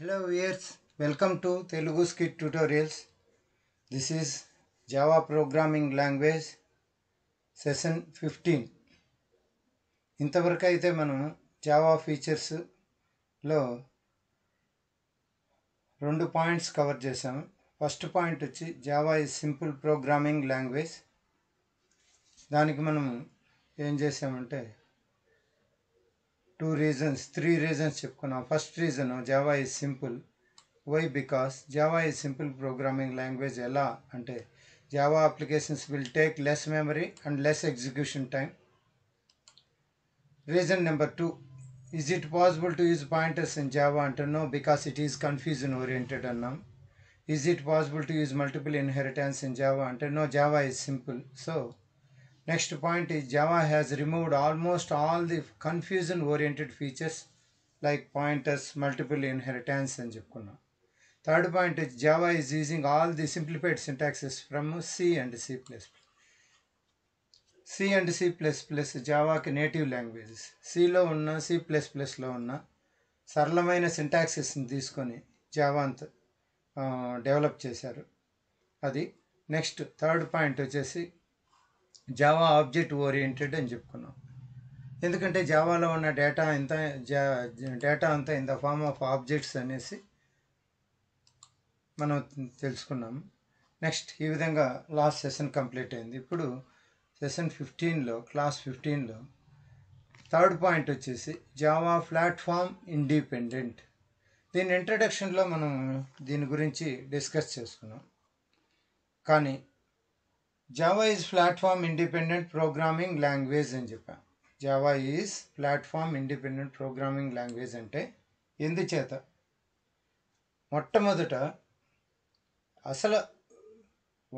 Hello viewers, welcome to Telugu Scit Tutorials. This is Java Programming Language Session 15. ఇంతవరకు అయితే మనం Java features లో రెండు పాయింట్స్ కవర్ చేసాము. ఫస్ట్ పాయింట్ వచ్చి Java is simple programming language. దానికి మనం ఏం చేసామంటే three reasons చెప్పుకున్నాం. First reason Java is simple. Why? Because Java is simple programming language. ఎలా అంటే Java applications will take less memory and less execution time. Reason number 2, is it possible to use pointers in Java? అంటే no, because it is confusion oriented అన్నాం. Is it possible to use multiple inheritance in Java? అంటే no, Java is simple. So next point is Java has removed almost all the confusion oriented features like pointers, multiple inheritance and Java. Third point is Java is using all the simplified syntaxes from C and C plus plus. C and C plus plus Java ki native languages. C lo unna, C plus plus lo unna saralamaina syntaxes ni teeskoni Java anta develop chesaru. Adi next third point vachesi Java object oriented అని చెప్పుకున్నాం. ఎందుకంటే జావాలో ఉన్న data అంతా in the form of objects అనేసి మనం తెలుసుకున్నాం. Next ఈ విధంగా లాస్ట్ సెషన్ కంప్లీట్ అయింది. ఇప్పుడు సెషన్ 15లో క్లాస్ 15లో థర్డ్ పాయింట్ వచ్చేసి జావా ప్లాట్ఫామ్ ఇండిపెండెంట్. దీని ఇంట్రడక్షన్లో మనం దీని గురించి డిస్కస్ చేసుకున్నాం. కానీ Java is platform independent programming language in Japan. Java is platform independent programming language ante endu cheta mottamodata asala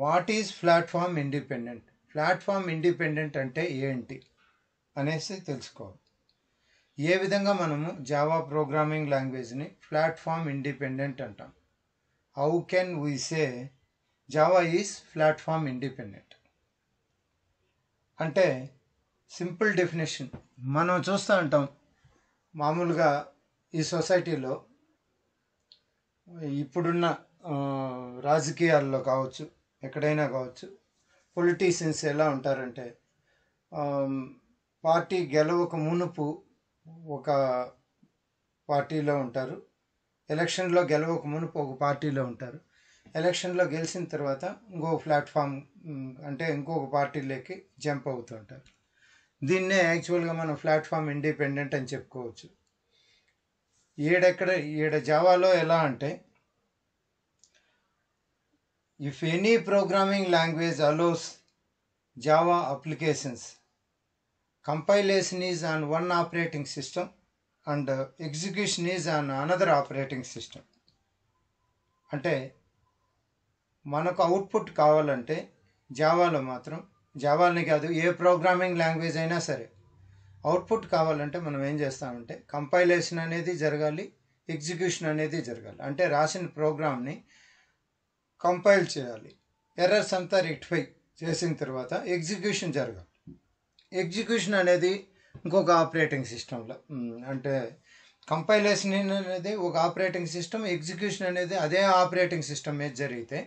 what is platform independent? Platform independent ante enti anese telusukovali. Ee vidhanga manamu Java programming language ni platform independent antam. How can we say Java is platform independent? అంటే simple definition మనం చూస్తూ ఉంటాం. మామూలుగా ఈ సొసైటీలో ఇప్పుడున్న రాజకీయాల్లో కావచ్చు, ఎక్కడైనా కావచ్చు, పొలిటీషియన్స్ ఎలా ఉంటారంటే పార్టీ గెలవక మునుపు ఒక పార్టీలో ఉంటారు, ఎలక్షన్లో గెలవక మునుపు ఒక పార్టీలో ఉంటారు, ఎలక్షన్లో గెలిచిన తర్వాత ఇంకో ప్లాట్ఫామ్ అంటే ఇంకొక పార్టీలోకి జంప్ అవుతుంటారు. దీన్నే యాక్చువల్గా మనం ప్లాట్ఫామ్ ఇండిపెండెంట్ అని చెప్పుకోవచ్చు. ఏడ జావాలో ఎలా అంటే if any programming language allows Java applications compilation is on one operating system and execution is on another operating system. అంటే మనకు అవుట్పుట్ కావాలంటే జావాలో మాత్రం, జావాని కాదు ఏ ప్రోగ్రామింగ్ లాంగ్వేజ్ అయినా సరే అవుట్పుట్ కావాలంటే మనం ఏం చేస్తామంటే కంపైలేషన్ అనేది జరగాలి, ఎగ్జిక్యూషన్ అనేది జరగాలి. అంటే రాసిన ప్రోగ్రామ్ని కంపైల్ చేయాలి, ఎర్రర్స్ అంతా రెక్టిఫై చేసిన తర్వాత ఎగ్జిక్యూషన్ జరగాలి. ఎగ్జిక్యూషన్ అనేది ఇంకొక ఆపరేటింగ్ సిస్టంలో, అంటే కంపైలేషన్ అనేది ఒక ఆపరేటింగ్ సిస్టమ్, ఎగ్జిక్యూషన్ అనేది అదే ఆపరేటింగ్ సిస్టమ్ మీద జరిగితే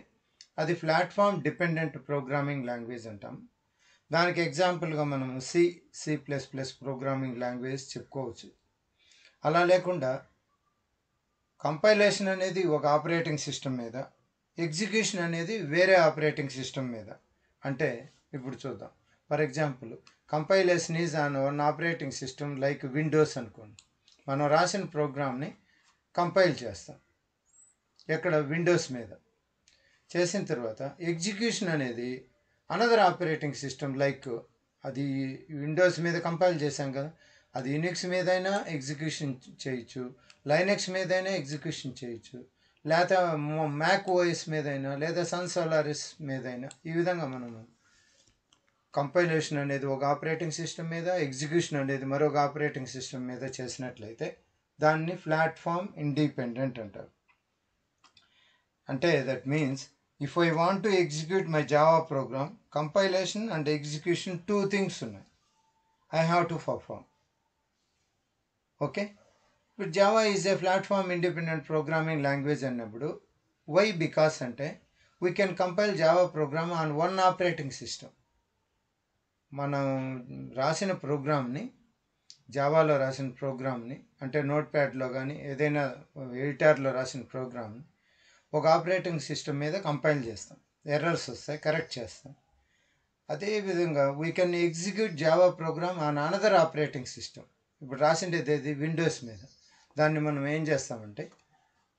అది ప్లాట్ఫామ్ డిపెండెంట్ ప్రోగ్రామింగ్ లాంగ్వేజ్ అంటాం. దానికి ఎగ్జాంపుల్గా మనము C plus plus programming language చెప్పుకోవచ్చు. అలా లేకుండా కంపైలేషన్ అనేది ఒక ఆపరేటింగ్ సిస్టమ్ మీద, ఎగ్జిక్యూషన్ అనేది వేరే ఆపరేటింగ్ సిస్టమ్ మీద. అంటే ఇప్పుడు చూద్దాం, for example compilation is on one operating system like Windows అనుకోండి. మనం రాసిన ప్రోగ్రామ్ని కంపైల్ చేస్తాం ఎక్కడ, విండోస్ మీద. చేసిన తర్వాత ఎగ్జిక్యూషన్ అనేది అనదర్ ఆపరేటింగ్ సిస్టమ్ లైక్ అది విండోస్ మీద కంపైల్ చేశాం కదా, అది యూనిక్స్ మీదైనా ఎగ్జిక్యూషన్ చేయొచ్చు, లైనక్స్ మీదైనా ఎగ్జిక్యూషన్ చేయొచ్చు, లేదా మ్యాక్ ఓఎస్ మీదైనా, లేదా సన్ సోలారిస్ మీదైనా. ఈ విధంగా మనము కంపైలేషన్ అనేది ఒక ఆపరేటింగ్ సిస్టమ్ మీద, ఎగ్జిక్యూషన్ అనేది మరొక ఆపరేటింగ్ సిస్టమ్ మీద చేసినట్లయితే దాన్ని ప్లాట్ఫామ్ ఇండిపెండెంట్ అంటారు. అంటే that means if I want to execute my Java program, compilation and execution, two things I have to perform. Okay? But Java is a platform independent programming language annapudu. Why? Because ante we can compile Java program on one operating system. Manam rasina program ni Java lo rasin program ni ante notepad lo gaani edaina editor lo rasin program ni oka operating system meeda compile chestam, errors vastayi correct chestam. Ade vidhanga we can execute Java program on another operating system. Ippudu rasindedi edi Windows meeda, danni manam em chestam ante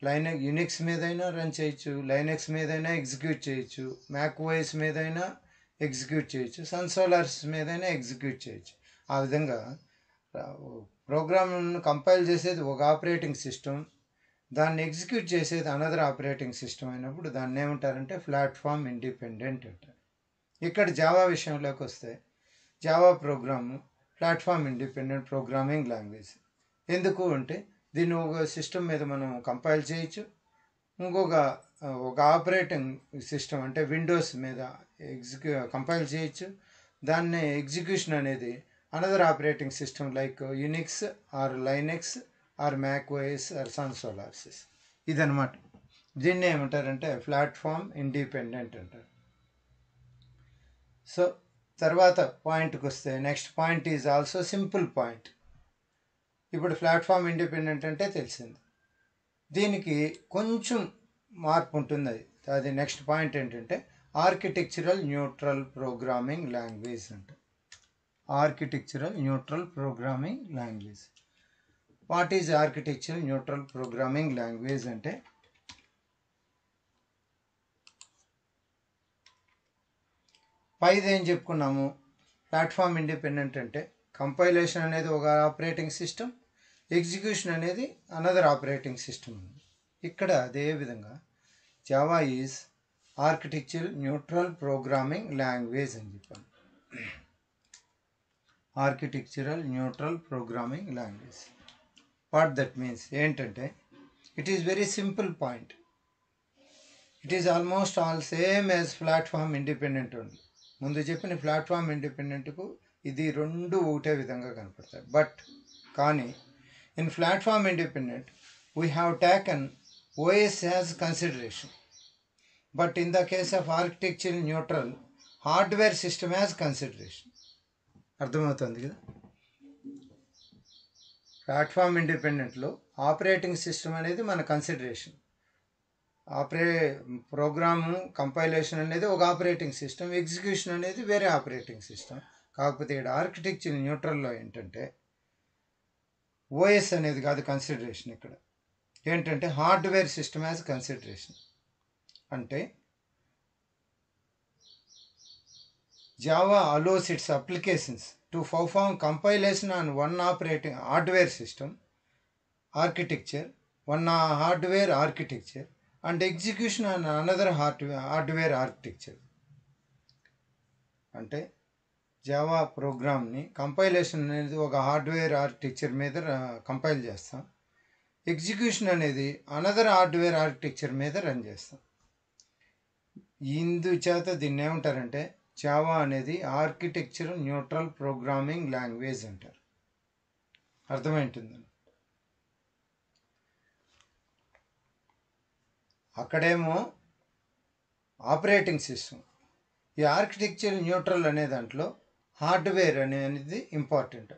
Linux Unix meedaina run cheyachu, Linux meedaina execute cheyachu, Mac OS meedaina execute cheyachu, Sun Solaris meedaina execute cheyachu. Aa vidhanga program compile chesedi oka operating system, దాన్ని execute చేసేది another operating system అయినప్పుడు దాన్ని ఏమంటారంటే platform independent అంటారు. ఇక్కడ Java విషయంలోకి వస్తే Java program platform independent programming language. ఎందుకు అంటే దీన్ని ఒక సిస్టమ్ మీద మనం కంపైల్ చేయొచ్చు, ఇంకొక ఒక ఆపరేటింగ్ సిస్టమ్ అంటే విండోస్ మీద కంపైల్ చేయొచ్చు, దాన్ని ఎగ్జిక్యూషన్ అనేది another operating system like Unix or Linux or Mac OS or Sun Solaris. ఇదనమాట. దీన్ని ఏమంటారంటే ప్లాట్ఫామ్ ఇండిపెండెంట్ అంటారు. సో తర్వాత పాయింట్కి వస్తే next point is also simple point. ఇప్పుడు ప్లాట్ఫామ్ ఇండిపెండెంట్ అంటే తెలిసింది, దీనికి కొంచెం మార్పు ఉంటుంది. అది నెక్స్ట్ పాయింట్ ఏంటంటే ఆర్కిటెక్చరల్ న్యూట్రల్ ప్రోగ్రామింగ్ లాంగ్వేజ్ అంటారు. Architectural neutral programming language. What is architecture neutral programming language అంటే పైది ఏం చెప్పుకున్నాము, ప్లాట్ఫామ్ ఇండిపెండెంట్ అంటే కంపైలేషన్ అనేది ఒక ఆపరేటింగ్ సిస్టమ్, ఎగ్జిక్యూషన్ అనేది అనదర్ ఆపరేటింగ్ సిస్టమ్. ఇక్కడ అదేవిధంగా Java is architecture neutral programming language అని చెప్పాను. Architectural neutral programming language. What that means ఏంటంటే it is very simple point. It is almost all same as platform independent only. ముందు చెప్పిన platform ఇండిపెండెంట్కు ఇది రెండు ఒకటే విధంగా కనపడతాయి. బట్ కానీ in platform independent we have taken OS as consideration, but in the case of architecture neutral hardware system as consideration. అర్థమవుతుంది కదా, ప్లాట్ఫామ్ ఇండిపెండెంట్లో ఆపరేటింగ్ సిస్టమ్ అనేది మన కన్సిడరేషన్, ప్రోగ్రాము కంపైలేషన్ అనేది ఒక ఆపరేటింగ్ సిస్టమ్, ఎగ్జిక్యూషన్ అనేది వేరే ఆపరేటింగ్ సిస్టమ్. కాకపోతే ఇక్కడ ఆర్కిటెక్చర్ న్యూట్రల్లో ఏంటంటే ఓఎస్ అనేది కాదు కన్సిడరేషన్, ఇక్కడ ఏంటంటే హార్డ్వేర్ సిస్టమ్ యాజ్ కన్సిడరేషన్. అంటే Java allows its applications to perform compilation on one operating hardware system architecture, one hardware architecture, and execution on another hardware architecture. అంటే Java ప్రోగ్రామ్ని కంపైలేషన్ అనేది ఒక హార్డ్వేర్ ఆర్కిటెక్చర్ మీద compile చేస్తాం, execution అనేది another hardware architecture మీద run చేస్తాం. ఇందుచేత దీన్ని ఏమంటారంటే జావా అనేది ఆర్కిటెక్చర్ న్యూట్రల్ ప్రోగ్రామింగ్ లాంగ్వేజ్ అంటారు. అర్థమైంటుందని. అక్కడేమో ఆపరేటింగ్ సిస్టమ్, ఈ ఆర్కిటెక్చర్ న్యూట్రల్ అనే దాంట్లో హార్డ్వేర్ అనేది ఇంపార్టెంట్.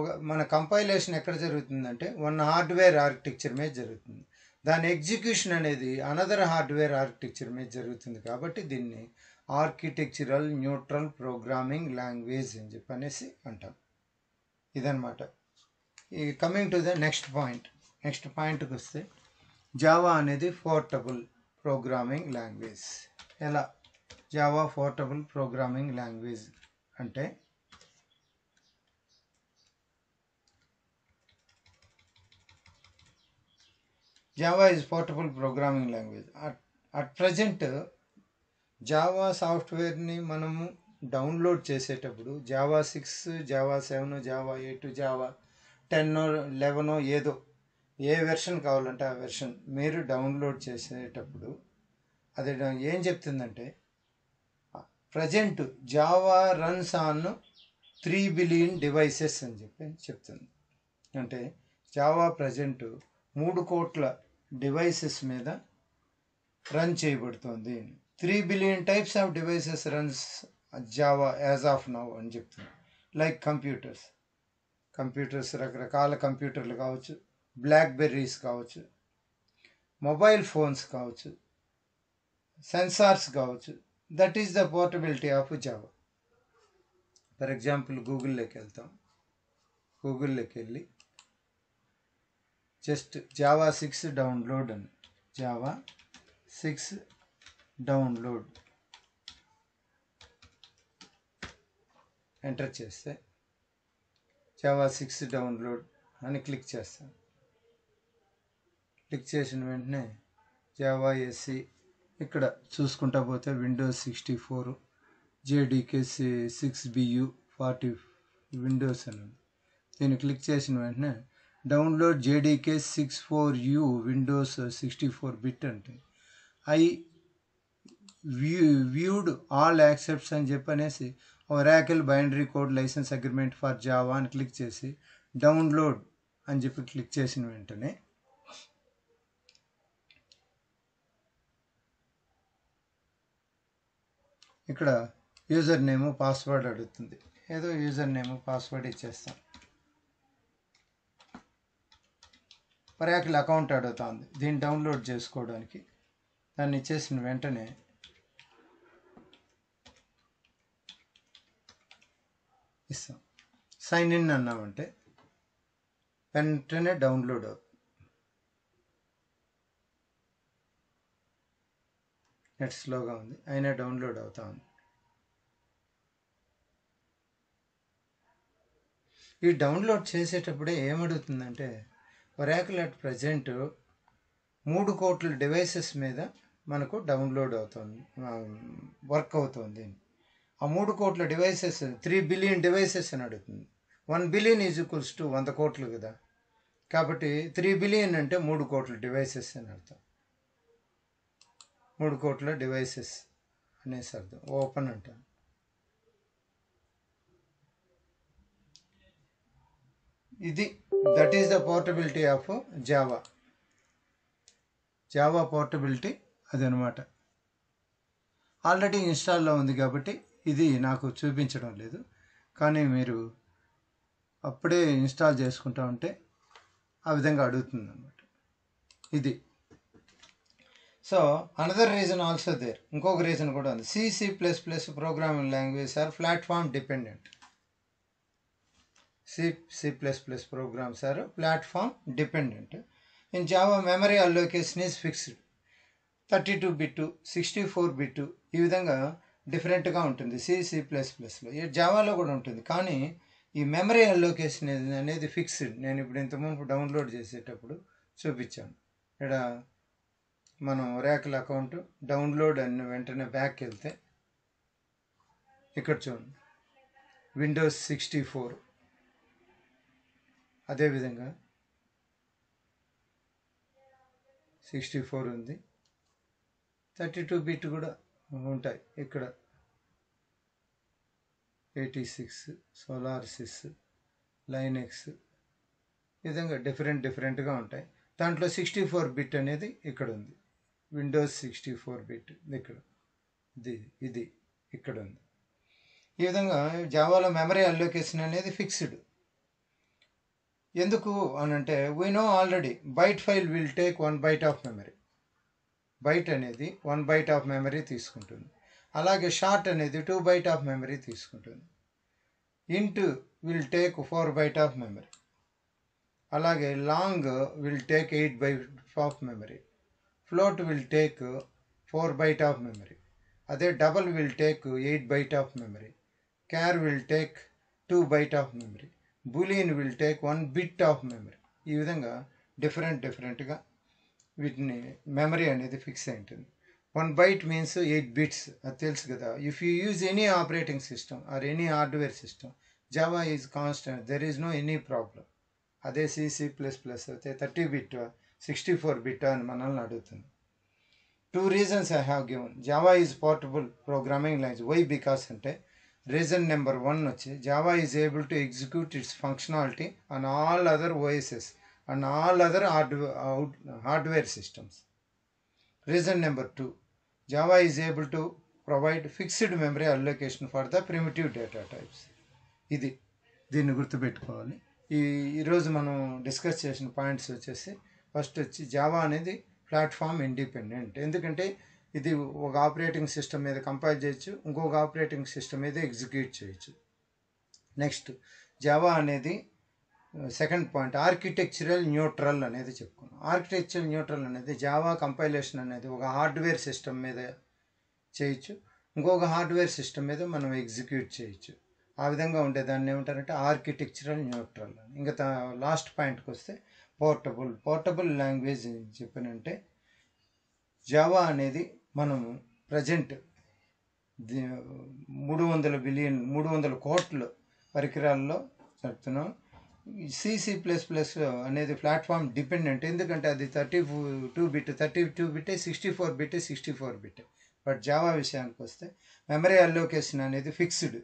ఒక మన కంపైలేషన్ ఎక్కడ జరుగుతుందంటే వన్ హార్డ్వేర్ ఆర్కిటెక్చర్ మీద జరుగుతుంది, దాని ఎగ్జిక్యూషన్ అనేది అనదర్ హార్డ్వేర్ ఆర్కిటెక్చర్ మీద జరుగుతుంది. కాబట్టి దీన్ని ఆర్కిటెక్చరల్ న్యూట్రల్ ప్రోగ్రామింగ్ లాంగ్వేజ్ అని చెప్పి అనేసి అంటాం. ఇదనమాట. ఈ coming to the next point. Next పాయింట్కి వస్తే జావా అనేది పోర్టబుల్ ప్రోగ్రామింగ్ లాంగ్వేజ్. ఎలా జావా పోర్టబుల్ ప్రోగ్రామింగ్ లాంగ్వేజ్ అంటే Java is portable programming language. At present Java సాఫ్ట్వేర్ని మనము డౌన్లోడ్ చేసేటప్పుడు జావా 6, జావా 7, జావా 8, జావా 10 11 ఏదో ఏ వెర్షన్ కావాలంటే ఆ వెర్షన్ మీరు డౌన్లోడ్ చేసేటప్పుడు అది ఏం చెప్తుందంటే present Java runs on 3 billion devices అని చెప్తుంది. అంటే Java present 3 కోట్ల devices మీద run చేయబడుతుంది. 3 billion types of devices runs Java as of now అని చెప్తుంది. Like computers రకరకాల కంప్యూటర్లు కావచ్చు, బ్లాక్బెర్రీస్ కావచ్చు, mobile phones కావచ్చు, sensors కావచ్చు. That is the portability of Java. For example, Google లోకి వెళ్తాం. Google లోకి వెళ్ళి just Java 6 download and Java 6 download enter cheste Java 6 download ani click chestam. Click chesina ventane Java SC ikkada chusukunta pothe Windows 64 JDK 6BU 40 Windows anu deni click chesina ventane download JDK 64U Windows 64-bit and I viewed all accepts and Japanese Oracle Binary Code License Agreement for Java and click chesi download and Japan click chesin ventane ikkada username password adugutundi edo username password ichestam. Oracle account అడుగుతుంది దీన్ని download చేసుకోవడానికి. దాన్ని ఇచ్చేసిన వెంటనే ఇస్తాం, sign in అన్నామంటే వెంటనే download అవుతుంది. Net స్లోగా ఉంది అయినా డౌన్లోడ్ అవుతా ఉంది. ఈ డౌన్లోడ్ చేసేటప్పుడే ఏమడుగుతుందంటే Oracle at present 3 కోట్ల డివైసెస్ మీద మనకు డౌన్లోడ్ అవుతుంది, వర్క్ అవుతుంది. ఆ 3 కోట్ల డివైసెస్ 3 బిలియన్ డివైసెస్ అని అడుగుతుంది. 1 బిలియన్ ఈజ్ ఈక్వల్స్ టు 100 కోట్లు కదా, కాబట్టి 3 బిలియన్ అంటే 3 కోట్ల డివైసెస్ అని అర్థం. 3 కోట్ల డివైసెస్ అనేసి అర్థం. ఓపెన్ అంటాం. ఇది that is the portability of Java. Java portability అదనమాట. ఆల్రెడీ ఇన్స్టాల్లో ఉంది కాబట్టి ఇది నాకు చూపించడం లేదు, కానీ మీరు అప్పుడే ఇన్స్టాల్ చేసుకుంటా ఉంటే ఆ విధంగా అడుగుతుంది అన్నమాట. ఇది so another reason also there, ఇంకొక రీజన్ కూడా ఉంది. C++ programming language are platform dependent. C++ programs are platform dependent. In Java, memory allocation is fixed. 32-bit to 64-bit to ఈ విధంగా డిఫరెంట్గా ఉంటుంది C++లో. ఈ జావాలో కూడా ఉంటుంది, కానీ ఈ మెమరీ అల్లోకేషన్ అనేది ఫిక్స్డ్. నేను ఇప్పుడు ఇంతకుముందు డౌన్లోడ్ చేసేటప్పుడు చూపించాను. ఇక్కడ మనం Oracle అకౌంట్ డౌన్లోడ్ అని వెంటనే బ్యాక్ వెళ్తే ఇక్కడ చూడండి విండోస్ 64. అదేవిధంగా 64 ఉంది, 32 బిట్ కూడా ఉంటాయి. ఇక్కడ 86 సోలారిస్ లైనెక్స్ ఈ విధంగా డిఫరెంట్గా ఉంటాయి. దాంట్లో 64 బిట్ అనేది ఇక్కడ ఉంది. విండోస్ 64 బిట్ ఇక్కడ ఇది ఇక్కడ ఉంది. ఈ విధంగా జావాలో మెమరీ అల్లోకేషన్ అనేది ఫిక్స్డ్. ఎందుకు అనంటే we know already byte file will take 1 byte of memory. Byte అనేది 1 బైట్ ఆఫ్ మెమరీ తీసుకుంటుంది. అలాగే షార్ట్ అనేది 2 బైట్ ఆఫ్ మెమరీ తీసుకుంటుంది. Int will take 4 byte of memory. అలాగే long will take 8 byte of memory. Float will take 4 byte of memory. అదే double will take 8 byte of memory. Char will take 2 byte of memory. Boolean will take 1 bit of memory. ఈ విధంగా డిఫరెంట్గా వీటిని memory అనేది fix అయి ఉంటుంది. 1 byte means 8 bits, అది తెలుసు కదా. If you use any operating system or any hardware system Java is constant, there is no any problem. అదే C++ అయితే 30 బిట్ 64 బిట్ అని మనల్ని అడుగుతుంది. 2 reasons I have given Java is portable programming language. Why? Because అంటే reason number 1 వచ్చి Java is able to execute its functionality on all other OSS. and all other hardware systems. Reason number 2. Java is able to provide fixed memory allocation for the primitive data types. This is the discussion points. First, Java is platform independent. This is the operating system compiled and operating system executed. Next, Java is the second point, architectural neutral. Architectural neutral is Java compilation is a hardware system. ఇంకొక hardware system మీద మనం execute చేయొచ్చు. ఆ విధంగా ఉండే దాన్ని ఏమంటారంటే architectural neutral. ఇంకా లాస్ట్ పాయింట్కి వస్తే పోర్టబుల్ లాంగ్వేజ్ చెప్పనంటే జావా అనేది మనము ప్రజెంట్ 300 కోట్ల పరికరాల్లో చెప్తున్నాం. C++ అనేది ప్లాట్ఫామ్ డిపెండెంట్, ఎందుకంటే అది 32 బిట్ 64 బిట్. But Java Vision memory allocation is fixed.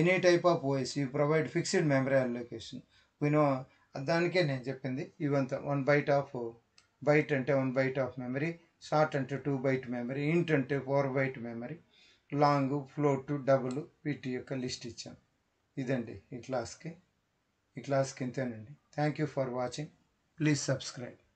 Any type of OS you provide fixed memory allocation. We know one byte of memory, short and 2 byte memory, int and 4 byte memory, long float to double PT list icham. Idandi ee class ki. Thank you for watching. Please subscribe.